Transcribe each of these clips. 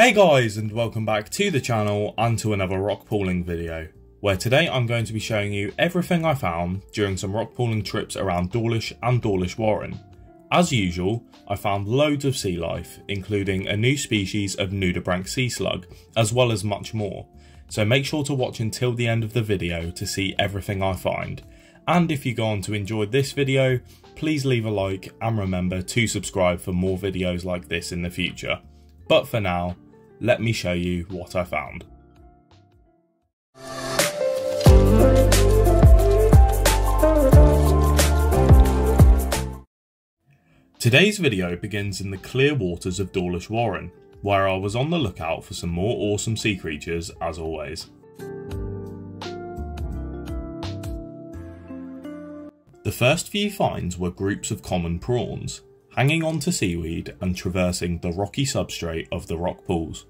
Hey guys, and welcome back to the channel and to another rock pooling video, where today I'm going to be showing you everything I found during some rock pooling trips around Dawlish and Dawlish Warren. As usual, I found loads of sea life, including a new species of Nudibranch sea slug, as well as much more, so make sure to watch until the end of the video to see everything I find. And if you go on to enjoy this video, please leave a like and remember to subscribe for more videos like this in the future. But for now, let me show you what I found. Today's video begins in the clear waters of Dawlish Warren, where I was on the lookout for some more awesome sea creatures as always. The first few finds were groups of common prawns, hanging on to seaweed and traversing the rocky substrate of the rock pools.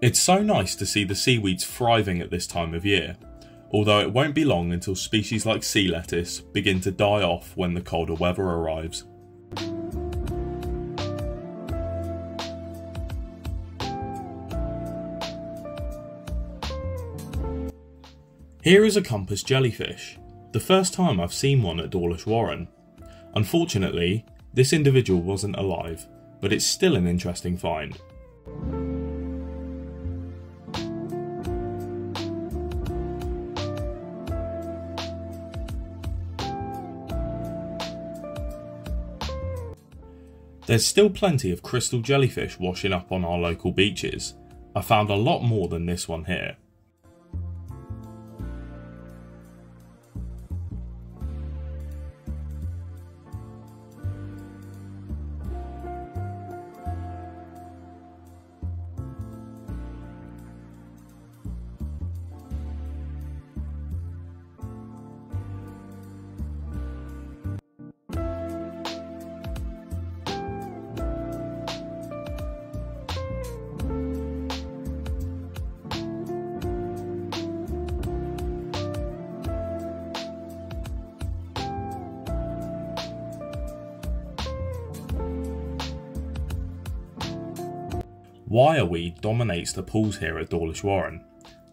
It's so nice to see the seaweeds thriving at this time of year, although it won't be long until species like sea lettuce begin to die off when the colder weather arrives. Here is a compass jellyfish, the first time I've seen one at Dawlish Warren. Unfortunately, this individual wasn't alive, but it's still an interesting find. There's still plenty of crystal jellyfish washing up on our local beaches. I found a lot more than this one here. Wireweed dominates the pools here at Dawlish Warren.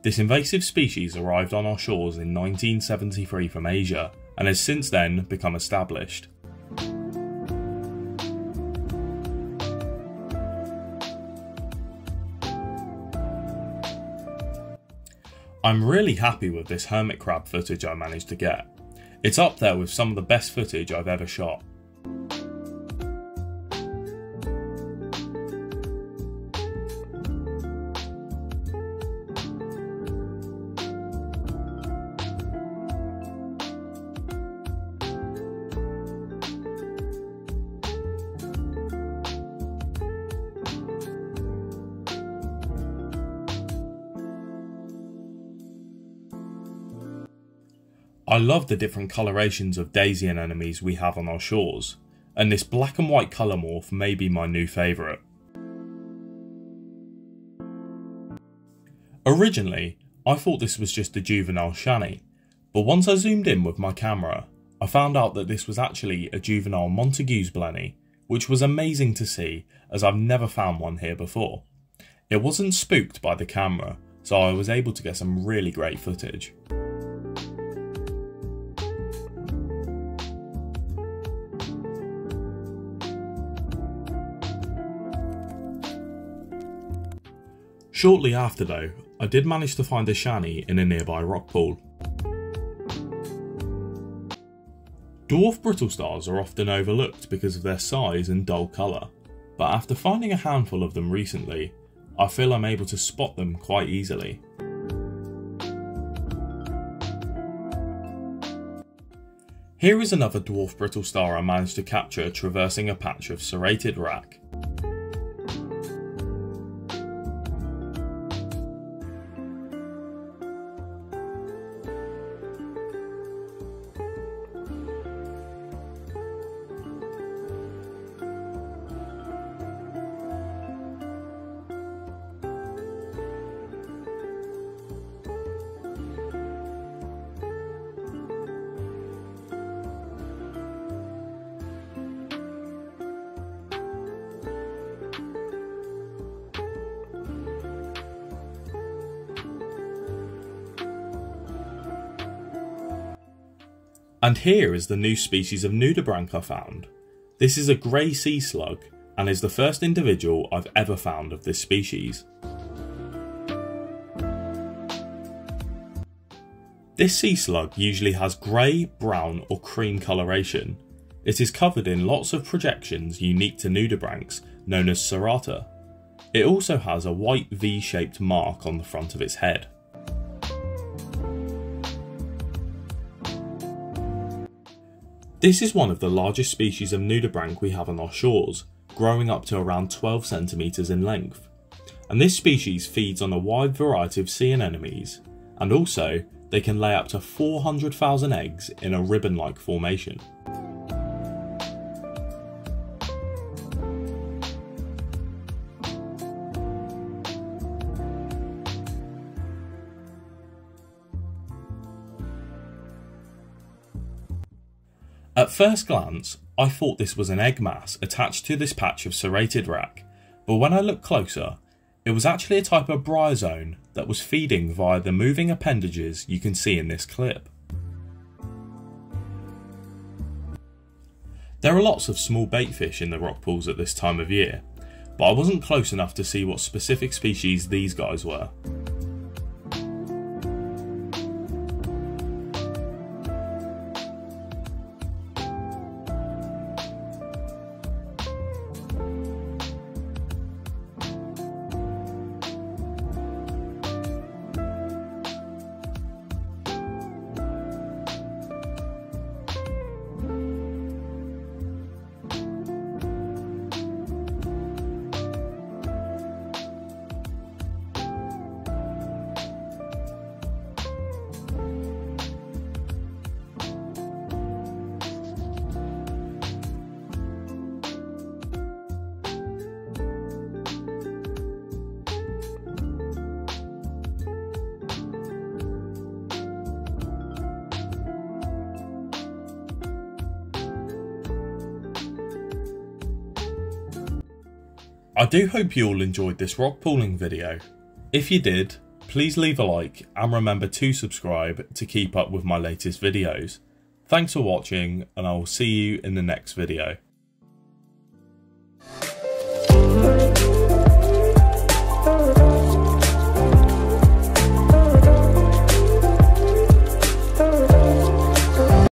This invasive species arrived on our shores in 1973 from Asia and has since then become established. I'm really happy with this hermit crab footage I managed to get. It's up there with some of the best footage I've ever shot. I love the different colorations of daisy anemones we have on our shores, and this black and white colour morph may be my new favourite. Originally, I thought this was just a juvenile shanny, but once I zoomed in with my camera, I found out that this was actually a juvenile Montagu's blenny, which was amazing to see as I've never found one here before. It wasn't spooked by the camera, so I was able to get some really great footage. Shortly after though, I did manage to find a shanny in a nearby rock pool. Dwarf brittle stars are often overlooked because of their size and dull colour, but after finding a handful of them recently, I feel I'm able to spot them quite easily. Here is another dwarf brittle star I managed to capture traversing a patch of serrated wrack. And here is the new species of Nudibranch I found. This is a grey sea slug and is the first individual I've ever found of this species. This sea slug usually has grey, brown or cream coloration. It is covered in lots of projections unique to nudibranchs known as cerata. It also has a white V-shaped mark on the front of its head. This is one of the largest species of nudibranch we have on our shores, growing up to around 12 centimetres in length. And this species feeds on a wide variety of sea anemones, and also they can lay up to 400,000 eggs in a ribbon-like formation. At first glance, I thought this was an egg mass attached to this patch of serrated wrack, but when I looked closer, it was actually a type of bryozoan that was feeding via the moving appendages you can see in this clip. There are lots of small baitfish in the rock pools at this time of year, but I wasn't close enough to see what specific species these guys were. I do hope you all enjoyed this rock pooling video. If you did, please leave a like and remember to subscribe to keep up with my latest videos. Thanks for watching and I will see you in the next video.